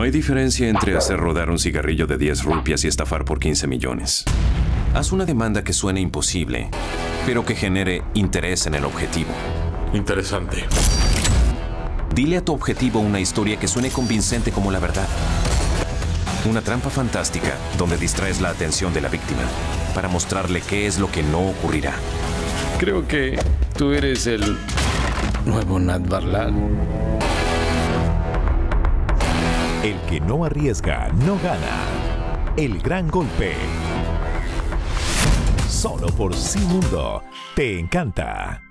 No hay diferencia entre hacer rodar un cigarrillo de 10 rupias y estafar por 15 millones. Haz una demanda que suene imposible, pero que genere interés en el objetivo. Interesante. Dile a tu objetivo una historia que suene convincente como la verdad. Una trampa fantástica donde distraes la atención de la víctima para mostrarle qué es lo que no ocurrirá. Creo que tú eres el nuevo Natwarlal. El que no arriesga, no gana. El Gran Golpe. Solo por Zee Mundo. Te encanta.